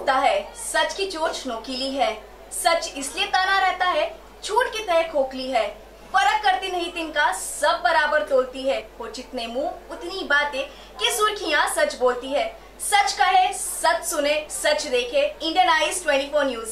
उठता है, सच की चोंच नोकीली है, सच इसलिए तना रहता है, झूठ की तह खोखली है, फर्क करती नहीं तिनका, सब बराबर तोलती है, हो जितने मुंह उतनी बातें कि सुर्खियां सच बोलती है। सच कहे, सच सुने, सच देखे। Indian Eyes 24 News.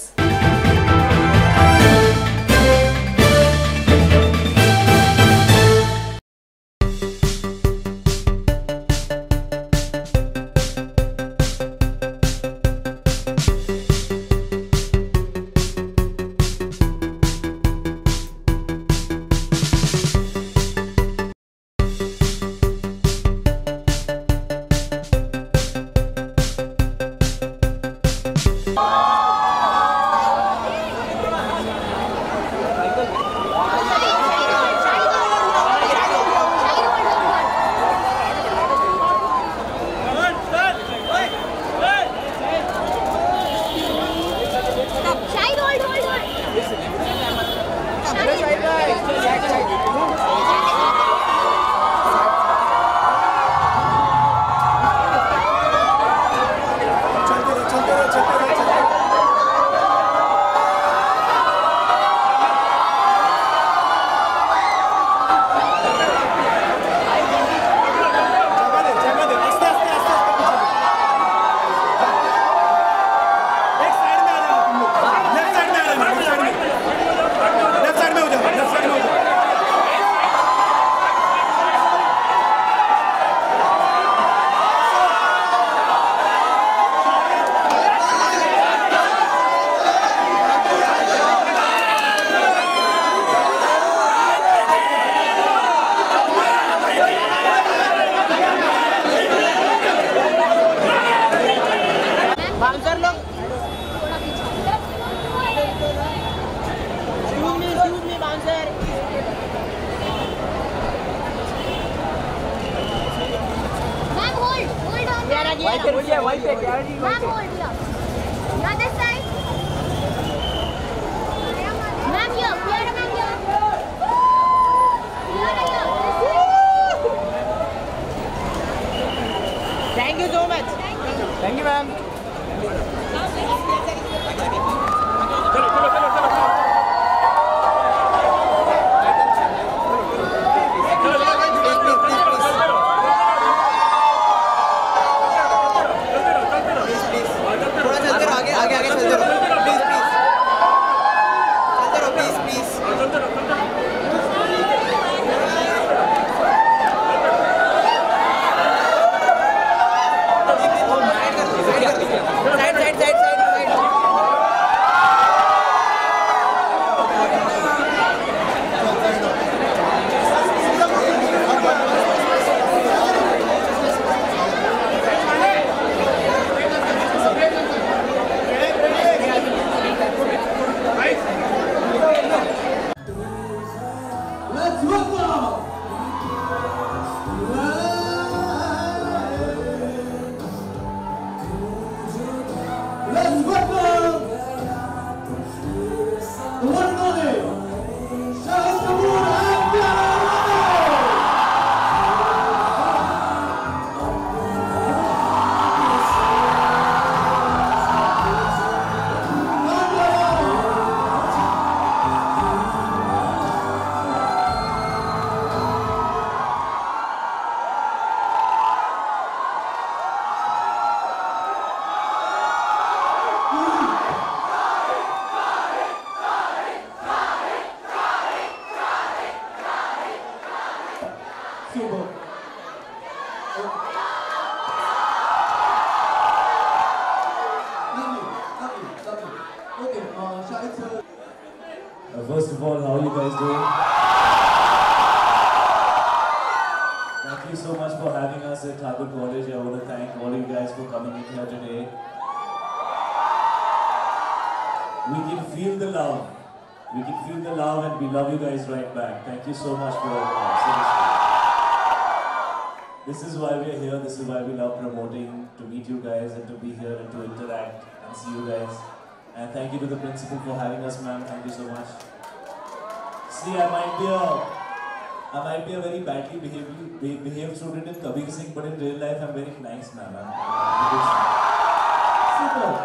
Kabir Singh, but in real life I'm very nice, man. Super.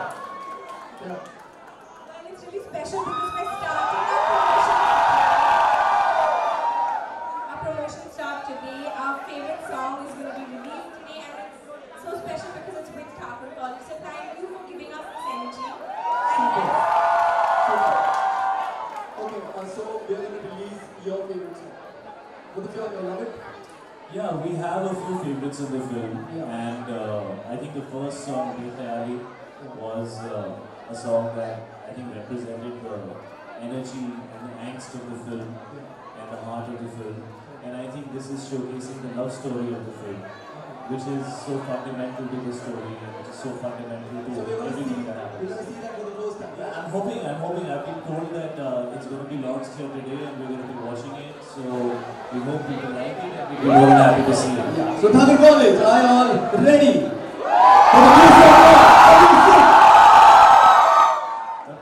Yeah, we have a few favorites in the film, and I think the first song, Be Khayali, was a song that I think represented the energy and the angst of the film and the heart of the film, and I think this is showcasing the love story of the film, which is so fundamental to the story, which is so fundamental to everything that happens. I'm hoping. I've been told that it's going to be launched here today and we're going to be watching it. So we hope people like it and we're more than happy to see it. Yeah. So Thakur College, are you all ready for the music?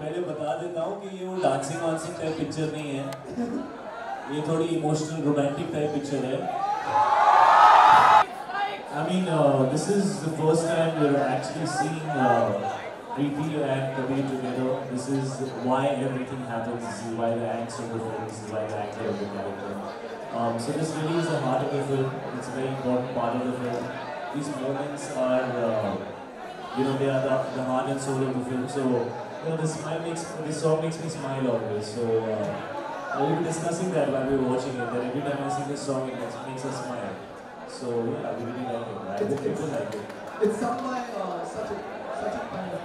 पहले बता देता हूँ कि ये वो dancing type picture नहीं है. ये थोड़ी emotional romantic type picture है. I mean, this is the first time we're actually seeing Preeti and Kabir together. This is why everything happens. This is why the angst of the film. This is why the actor of the character. So this really is the heart of the film. It's a very important part of the film. These moments are, they are the heart and soul of the film. So, this song makes me smile always. So, we were discussing that while we were watching it. That every time I sing this song, it makes us smile. So yeah, we really like it. I hope people like it. It's sung by Sachet Parampara.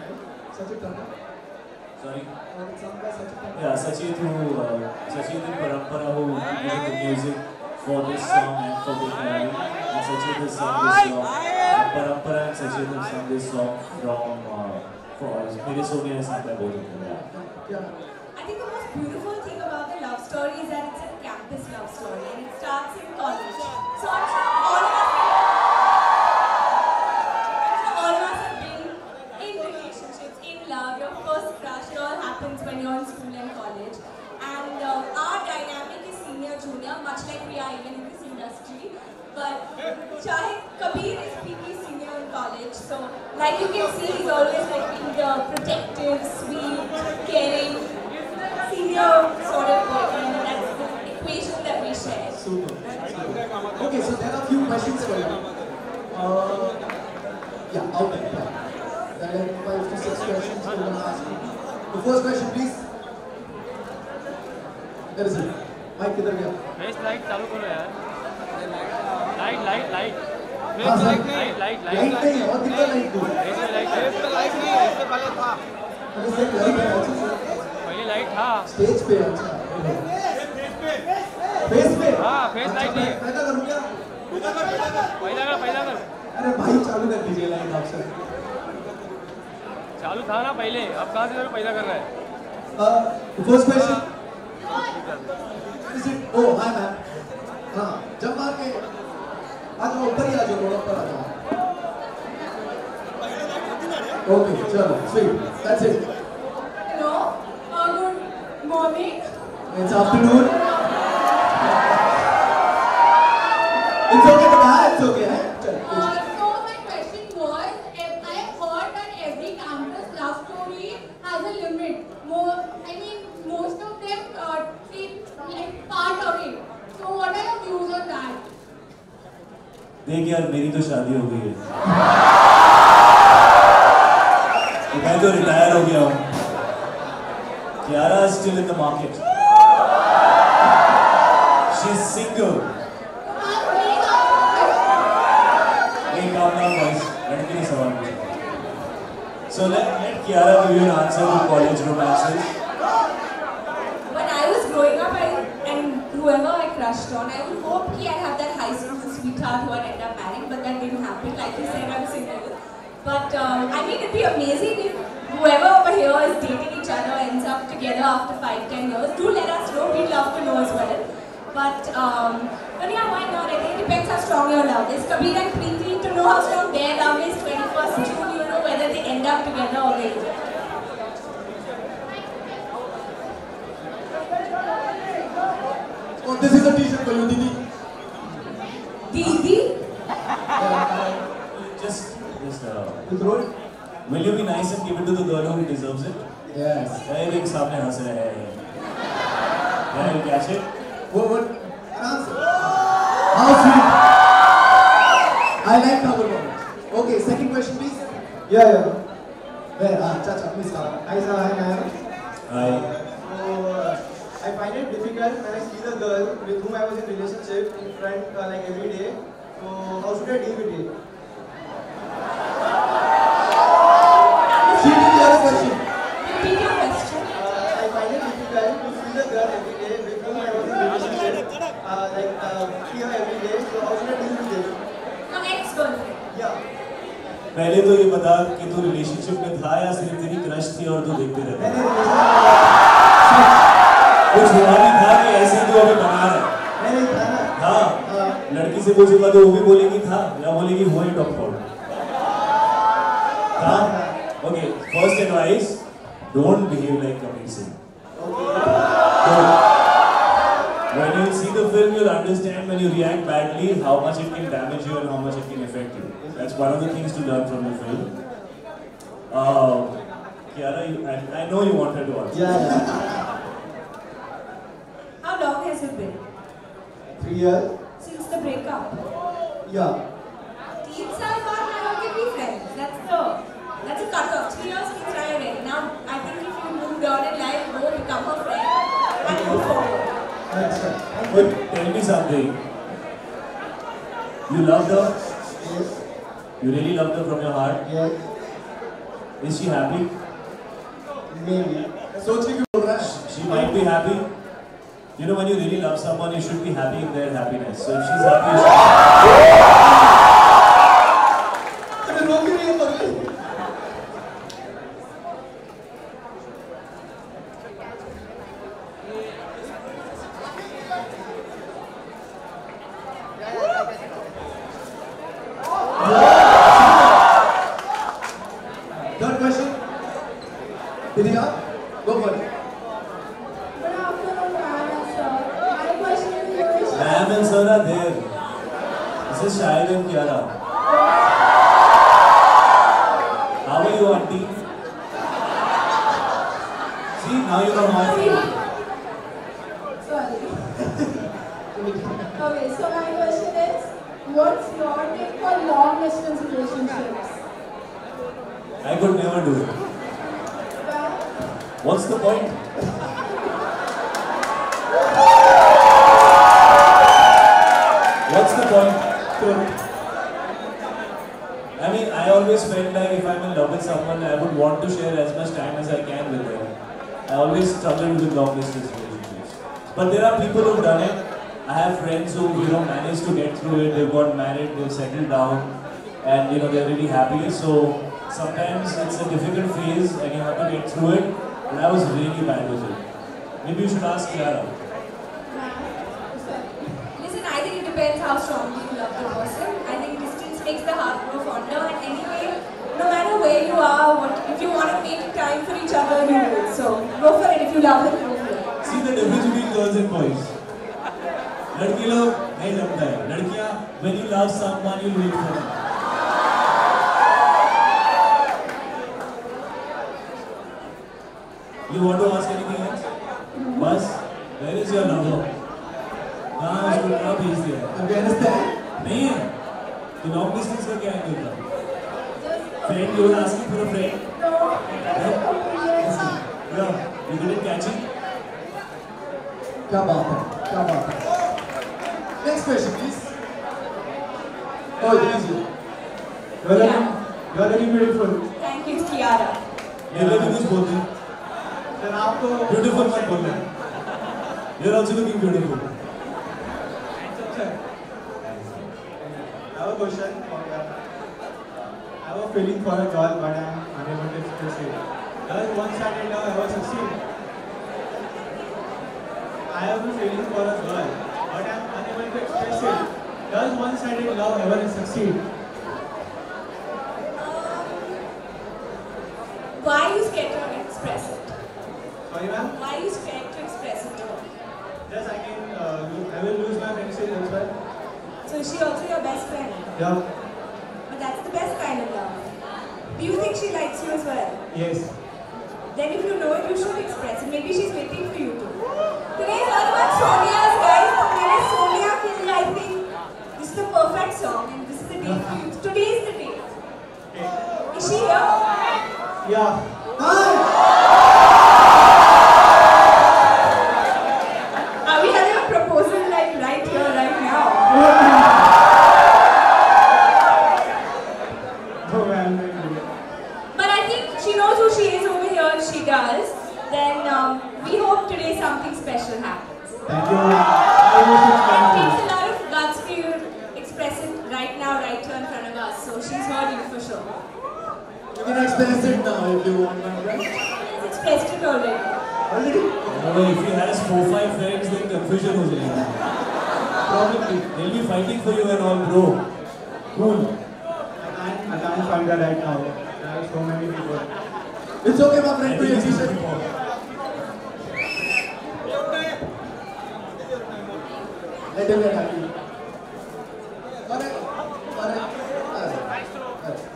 Sorry? It's sung by Sachet Parampara. Yeah, Sachet Parampara who made the music for this song and for the film. And Sachet has sung this song. And Parampara and Sachet have sung this song from Mere Sonia has sung that both of them. Yeah. I think the most beautiful thing about the love story is that it's a campus love story and it starts in college. So I'm sure all of us have been in relationships, in love. Your first crush, it all happens when you're in school and college. And our dynamic is senior-junior, much like we are even in this industry. But Shahid Kapoor is PG senior in college. So like you can see, he's always like in the protective, sweet, caring, senior sort of boyfriend. That's the equation that we share. Super. Okay, so there are a few questions for you. There are 5 to 6 questions we want to ask you. The first question, please. There is a mic. Best light, चालू करो यार. Light. Light नहीं, और कितना light दूँ? Light नहीं, इससे पहले था. इससे light है अच्छा से. पहले light था. Stage पे अच्छा. फेस लाइट नहीं है. पैदा कर. अरे भाई चालू कर दीजिए लाइट आपसे. चालू था ना पहले, अब कहाँ से पैदा कर रहा है? First question. ओ हाँ मैम. हाँ जब आके आज ऊपर ही आ जाओ, रोड पर आ जाओ. ओके चलो sweet. That's it. Hello. Good morning. It's afternoon. It's okay to die, it's okay, right? So my question was, I have heard that every campus love story has a limit. Most of them take like part of it. So what are your views on that? देख यार मेरी तो शादी हो गई है. मैं तो retire हो गया हूँ. Kiara is still in the market. She's single. So let Kiara give you an answer to college romances. When I was growing up, and whoever I crushed on, I would hope I'd have that high school sweetheart who I'd end up marrying, but that didn't happen. Like you said, I'm single. But it'd be amazing if whoever over here is dating each other ends up together after 5-10 years. Do let us know. We'd love to know as well. But yeah, why not? I think it depends how strong your love is. Kabir and Preeti, to know how strong their love is, 21st June, you know whether they end up together or they don't. Oh, this is a t-shirt for you, Didi. Didi? Just throw it. Will you be nice and give it to the girl who deserves it? Yes. Hey, look, सामने हंस रहा है. Can you catch it? What? Answer. How sweet. I like Thakur College. Okay, second question, please. Yeah. Where? Chacha, please come. Hi, sir. Hi, ma'am. Hi. I find it difficult when I see the girl with whom I was in relationship in front like every day. So how should I deal with it? See, the other question. Repeat your question. I find it difficult to see the girl every day because I was in a relationship. See her every day. So how should I deal with this? No, ex-girlfriend. Yeah. पहले तो ये बता कि तू relationship में था या सिर्फ तेरी crush थी और तू देखते रहता? कुछ हमारी था कि ऐसे ही तो अभी बना रहा है। हाँ, लड़की से पूछेगा तो वो भी बोलेगी था या बोलेगी हो इट ऑफ कॉल। हाँ, okay. First advice, don't behave like Kabir Singh. When you see the film, you'll understand when you react badly how much it can damage you and how much it can affect you. That's one of the things to learn from the film. Kiara, I know you want her to watch. Yeah. Has it been? 3 years. Since the breakup? Yeah. 3 years back, I have to be friends. That's a cut-off. 3 years we try already. Now, I think if you move down in life, go become a friend and move forward. That's right. But tell me something. You loved her? Yes. You really loved her from your heart? Yes. Is she happy? Maybe. She might be happy. You know, when you really love someone, you should be happy in their happiness. So if she's happy, you should be. Third question. Vidya, go for it. Ma'am and sir are there. This is Shahid and Kiara. How are you, auntie? See, now you are my friend. Sorry. Okay, so my question is, what's your take for long-distance relationships? I could never do it. What's the point? What's the point? I mean, I always felt like if I'm in love with someone, I would want to share as much time as I can with them. I always struggled with long distance relationships. But there are people who've done it. I have friends who, you know, managed to get through it. They've got married, they've settled down, and you know, they're really happy. So sometimes it's a difficult phase and you have to get through it. And I was really bad with it. Maybe you should ask Kiara. Depends how strongly you love the person. I think distance makes the heart grow fonder, and anyway, no matter where you are, if you want to make time for each other, you will. So go for it. If you love it, go for it. See the difference between girls and boys. लड़की लोग नहीं लगता है. लड़कियाँ when you love someone, you wait for it. You want to ask anything else? Bas, where is your lover? हाँ उसको क्या भेज दिया अफगानिस्तान नहीं है तो लॉन्ग डिस्टेंस का क्या है तुमका friend you asking for a friend no you didn't catch it क्या बात है next question please oh easy girl very beautiful thank you Kiara ये लोग कुछ बोलते हैं सर आप तो ब्यूटीफुल मत बोलना you are also looking beautiful I have a feeling for a girl, but I am unable to express it. Girl, once I did love, I was 16. I have a feeling for a girl, but I am unable to express it. Girl, once I did love, I was 16. Why are you scared to express it? Sorry, ma'am? Why are you scared to express it? Yes, I will lose my friendship as well. So is she also your best friend? Yeah. But that's the best kind of love. Do you think she likes you as well? Yes. Then if you know it, you should express it. Maybe she's waiting for you too. Today I heard about Sonia's guys. Today Sonia Hill, I think. This is the perfect song and this is the day for you. Today is the day. Is she here? Yeah. Are we having a proposal like right here, right now? she knows who she is over here, she does. Then we hope today something special happens. Thank you. It takes a lot of guts for you to express it right now, right here in front of us. So she's heard you for sure. You can express it now if you want, my friend. It's expressed it already. Already? No, if he has 4-5 friends, then confusion will be. Probably. They'll be fighting for you and all, bro. Cool. I can't find her right now. There are so many people. It's okay, my friend, to exist it. Let them get happy. Alright.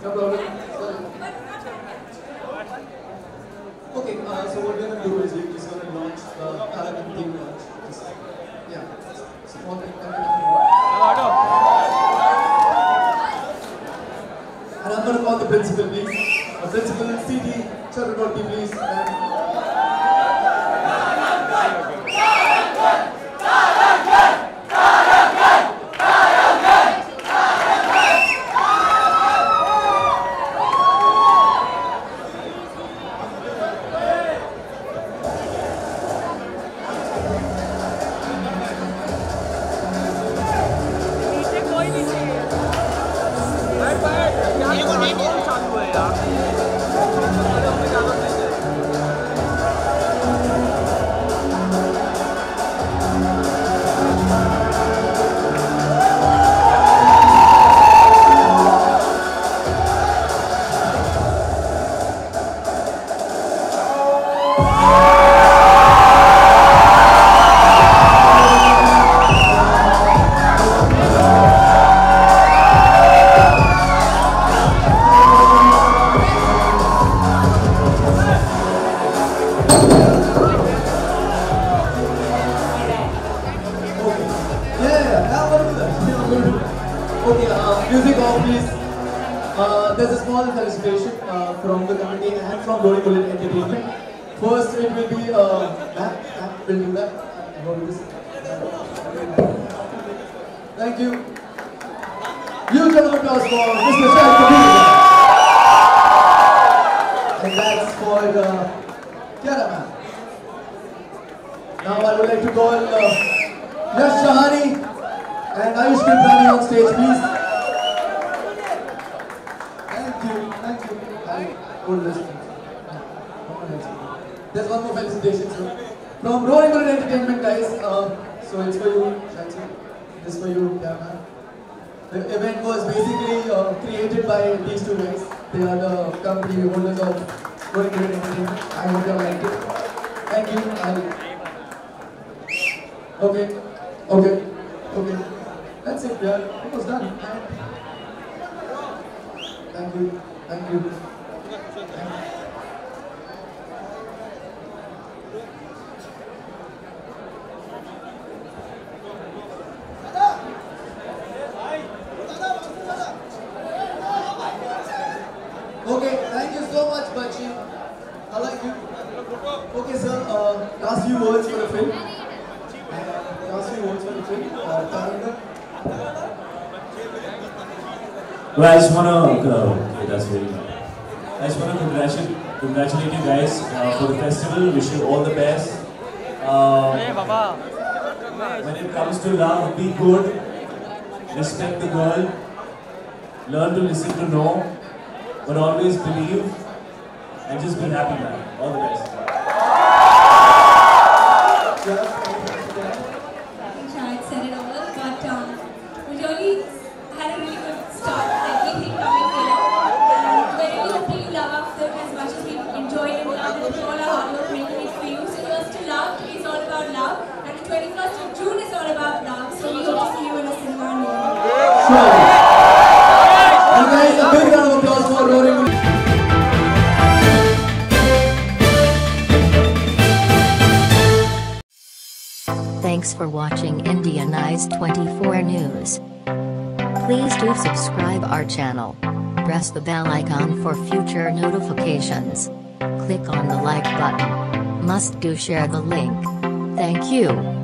No problem. Okay, so what we're going to do is we're just going to launch the Thakur team launch. Just, yeah, support it. And I'm going to call the principal, please. The principal and CT, Chakraborty, please. Thanks for watching Indian Eyes 24 News. Please do subscribe our channel. Press the bell icon for future notifications. Click on the like button. Must do share the link. Thank you.